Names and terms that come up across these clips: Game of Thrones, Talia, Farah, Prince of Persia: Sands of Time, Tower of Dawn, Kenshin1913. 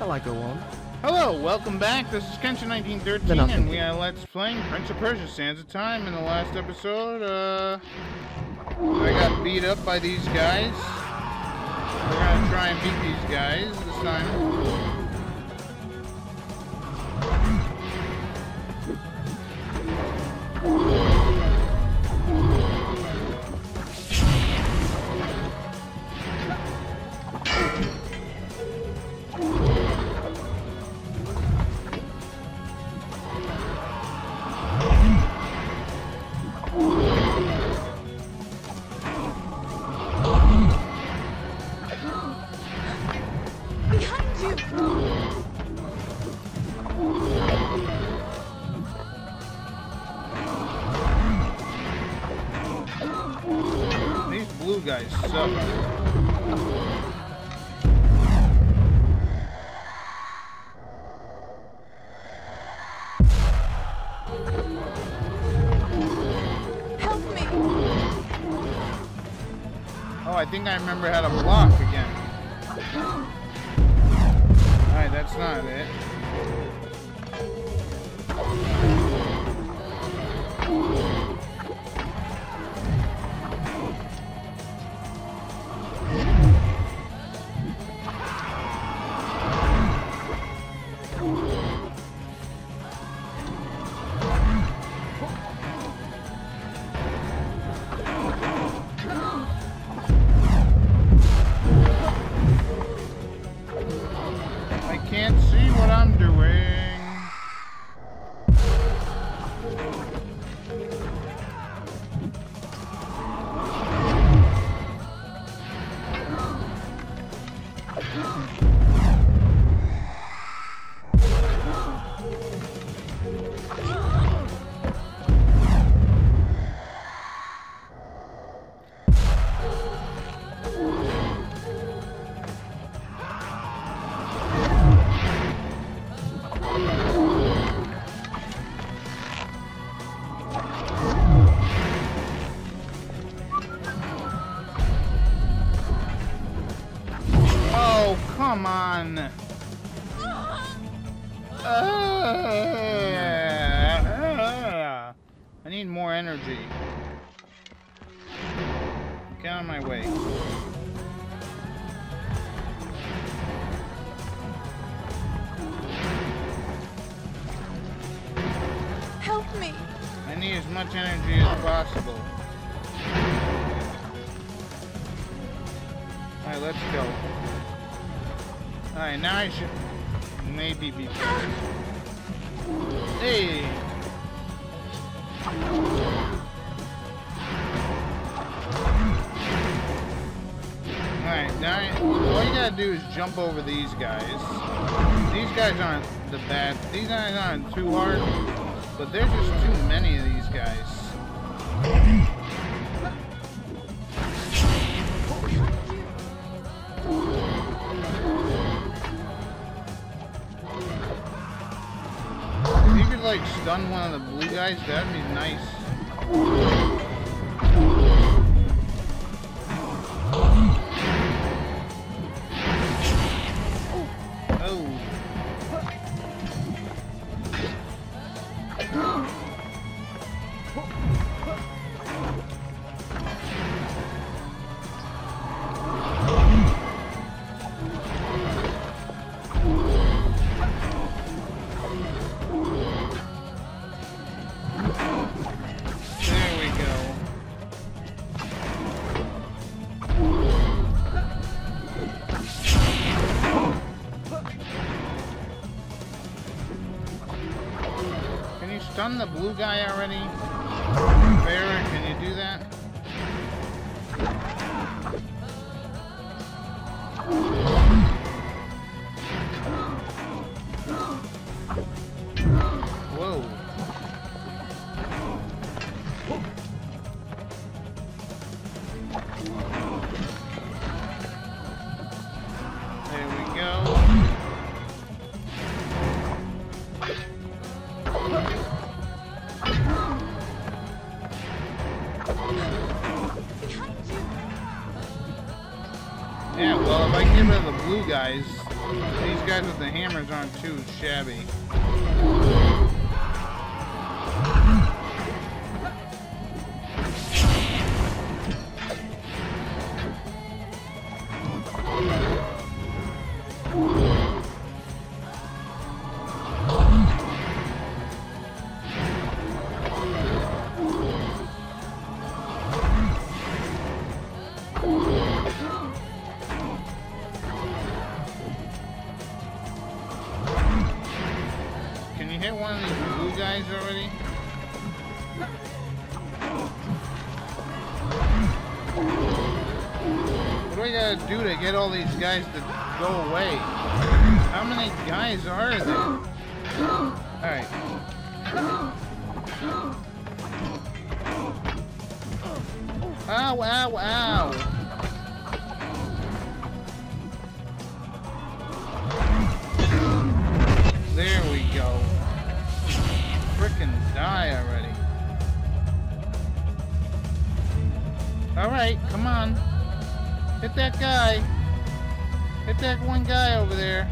Shall I go on? Hello, welcome back. This is Kenshin1913, and we are Let's Playing Prince of Persia: Sands of Time. In the last episode, I got beat up by these guys. We're gonna try and beat these guys this time. Guys suck. Help me. Oh, I think I remember how to block again. Alright, that's not it. Come on. I need more energy. Get out of my way. Help me. I need as much energy as possible. Alright, let's go. Alright, now I should maybe be prepared. Hey! Alright, now all you gotta do is jump over these guys. These guys aren't the bad, these guys aren't too hard, but there's just too many of these guys. Like stun one of the blue guys, that'd be nice. Done the blue guy already? Farah, can you do that? Whoa. There we go. Yeah, well, if I get rid of the blue guys, these guys guys with the hammers aren't too shabby. Do to get all these guys to go away? How many guys are there? Alright. Ow, ow, ow! There we go. Frickin' die already. Alright, come on. Hit that guy. Hit that one guy over there.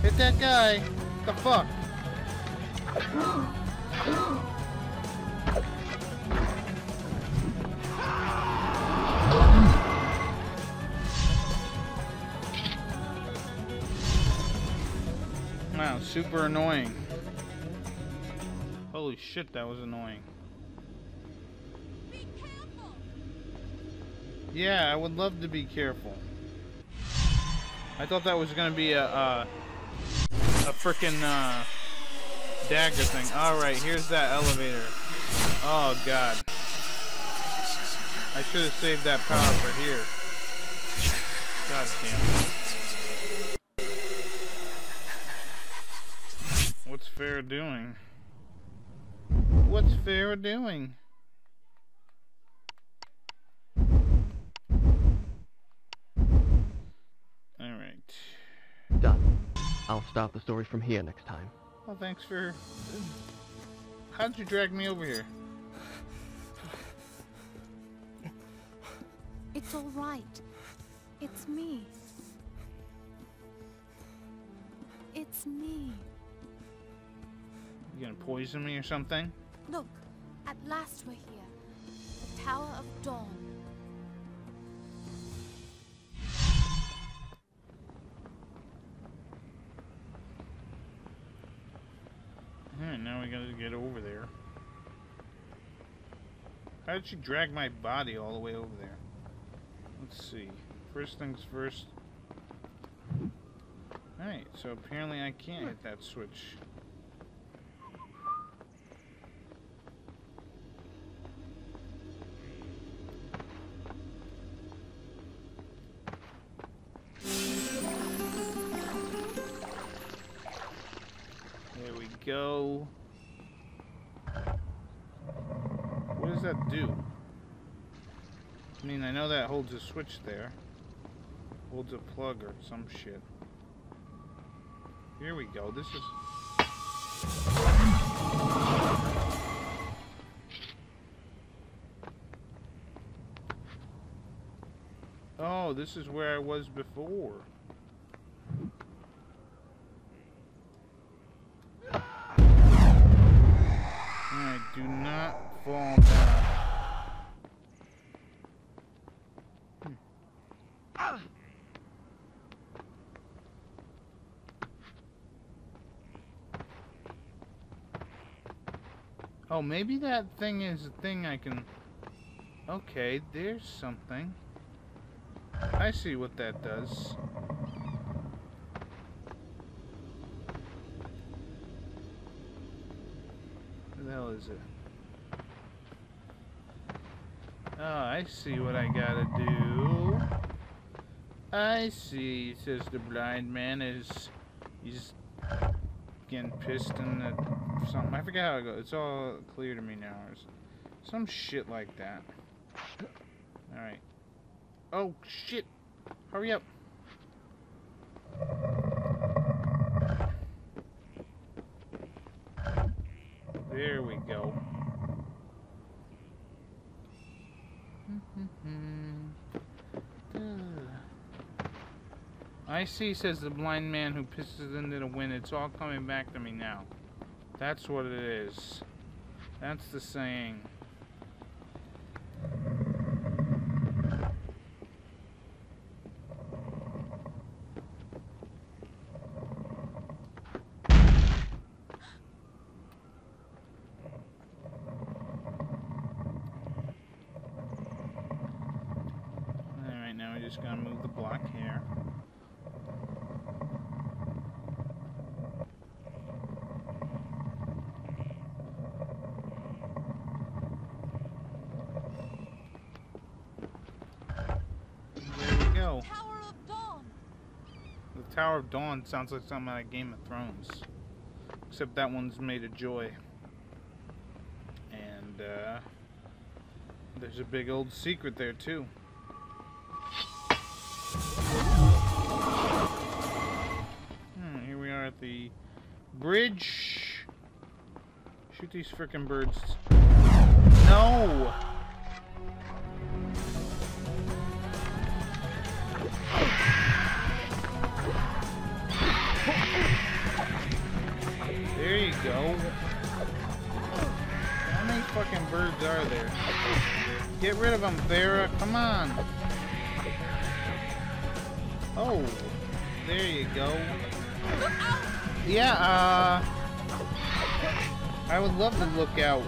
Hit that guy. What the fuck? Wow, super annoying. Holy shit, that was annoying. Yeah, I would love to be careful. I thought that was gonna be a frickin' dagger thing. Alright, here's that elevator. Oh god. I should have saved that power for here. God damn it. What's Farah doing? What's Farah doing? Done. I'll stop the story from here next time. Well, thanks for... How'd you drag me over here? It's all right. It's me. It's me. You gonna poison me or something? Look, at last we're here. The Tower of Dawn. Now we gotta get over there. How did she drag my body all the way over there? Let's see. First things first. Alright, so apparently I can't hit that switch. Go. What does that do? I mean, I know that holds a switch there. Holds a plug or some shit. Here we go. This is... Oh, this is where I was before. Do not fall down. Oh, maybe that thing is a thing I can... Okay, there's something. I see what that does. What the hell is it? Oh, I see what I gotta do. I see, says the blind man is he's getting pissed in the something. I forget how it goes. It's all clear to me now. Some shit like that. Alright. Oh shit! Hurry up! There we go. I I see, says the blind man who pisses into the wind. It's all coming back to me now. That's what it is. That's the saying. Just gonna move the block here. There we go. Tower of Dawn. The Tower of Dawn sounds like something out of Game of Thrones, except that one's made of joy. And there's a big old secret there too. Here we are at the bridge. Shoot these frickin' birds. No! There you go. How many fucking birds are there? Get rid of them, Farah. Come on. Oh, there you go. Yeah, I would love to look out.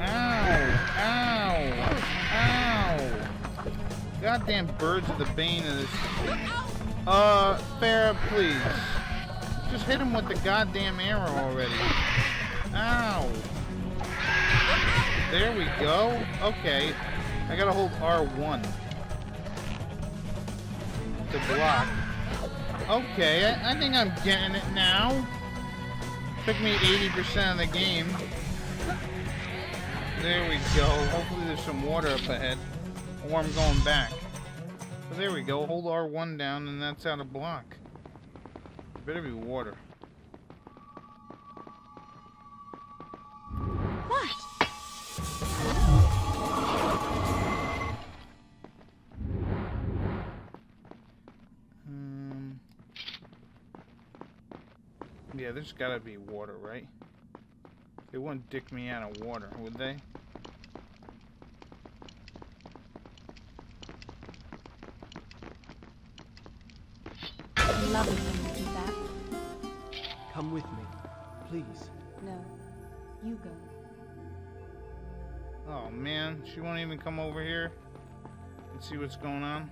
Ow, ow, ow. Goddamn birds are the bane of this. Farah, please. Just hit him with the goddamn arrow already. Ow. There we go. Okay. I gotta hold R1 to block. Okay, I think I'm getting it now. Took me 80% of the game. There we go. Hopefully there's some water up ahead, or I'm going back. So there we go. Hold R1 down, and that's out of block. Better be water. Yeah, there's gotta be water, right? They wouldn't dick me out of water, would they? I love it when you do that. Come with me, please. No, you go. Oh man, she won't even come over here and see what's going on.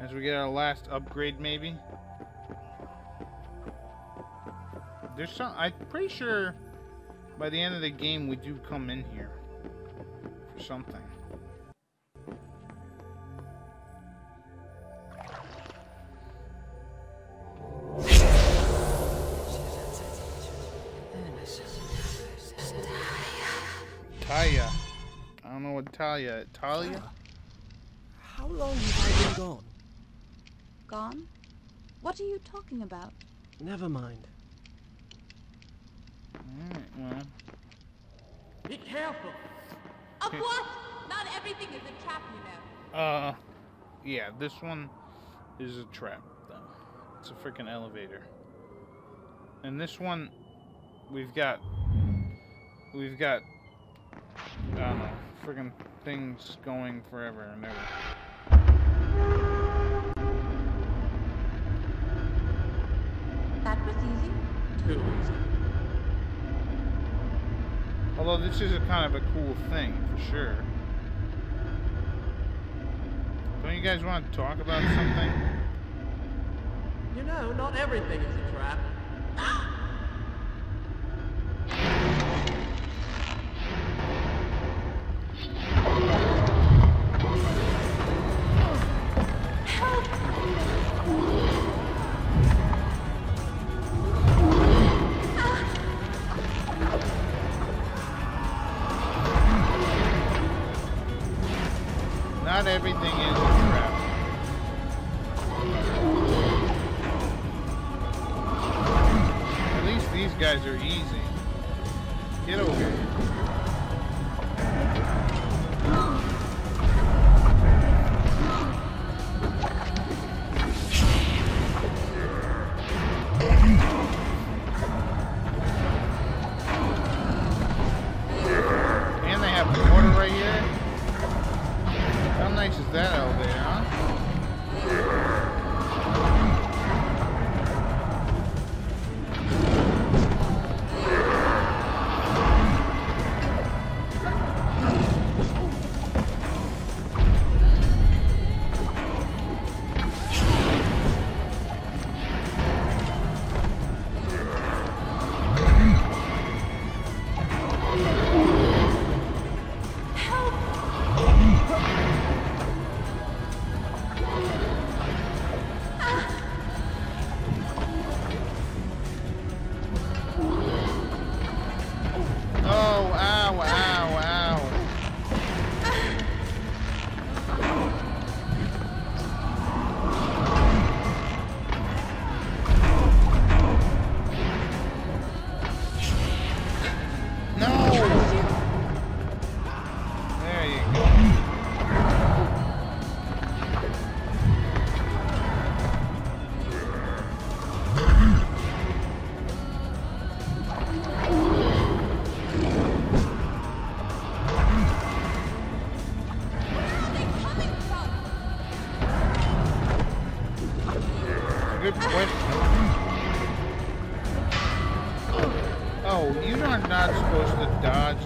As we get our last upgrade, maybe. There's some, I'm pretty sure by the end of the game we do come in here for something. Talia. I don't know what Talia. Talia? How long have I been gone? Gone? What are you talking about? Never mind. Alright, well. Be careful! Of what? Not everything is a trap, you know. Yeah, this one is a trap, though. It's a freaking elevator. And this one, we've got, I don't know, freaking things going forever and ever. That was easy. Too easy. Although this is a kind of a cool thing, for sure. Don't you guys want to talk about something? You know, not everything is a trap. Not everything is a trap. that out there, supposed to dodge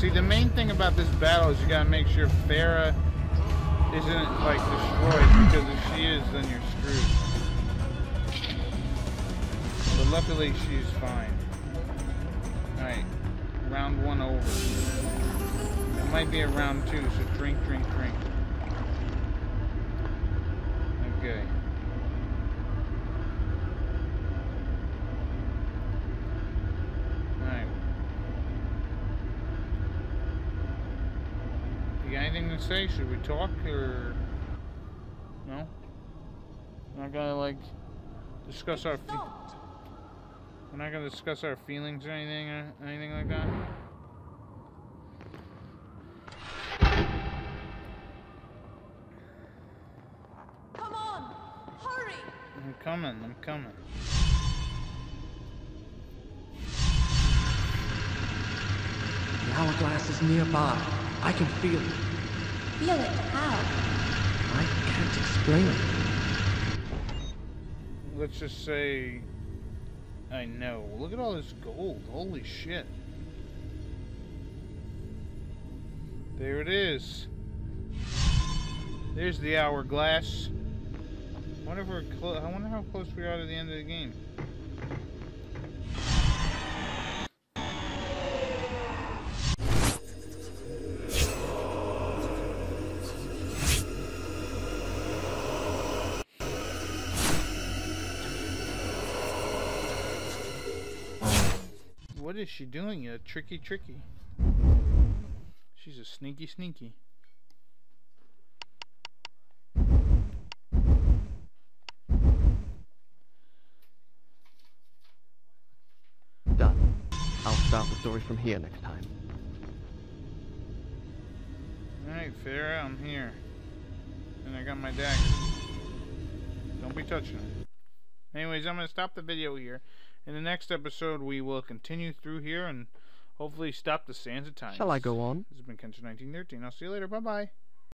See, the main thing about this battle is you gotta make sure Farah isn't, like, destroyed, because if she is, then you're screwed. But luckily, she's fine. Alright, round one over. It might be a round two, so drink. Okay. Anything to say? Should we talk or no? We're not gonna like discuss our feelings or anything like that. Come on, hurry! I'm coming. The hourglass is nearby. I can feel it. Feel it? How? I can't explain it. Let's just say... I know. Look at all this gold. Holy shit. There it is. There's the hourglass. I wonder how close we are to the end of the game. What is she doing? A tricky. She's a sneaky. Done. I'll start the story from here next time. Alright, Farah, I'm here. And I got my dagger. Don't be touching it. Anyways, I'm gonna stop the video here. In the next episode, we will continue through here and hopefully stop the Sands of Time. Shall I go on? This has been Kenshin1913. I'll see you later. Bye-bye.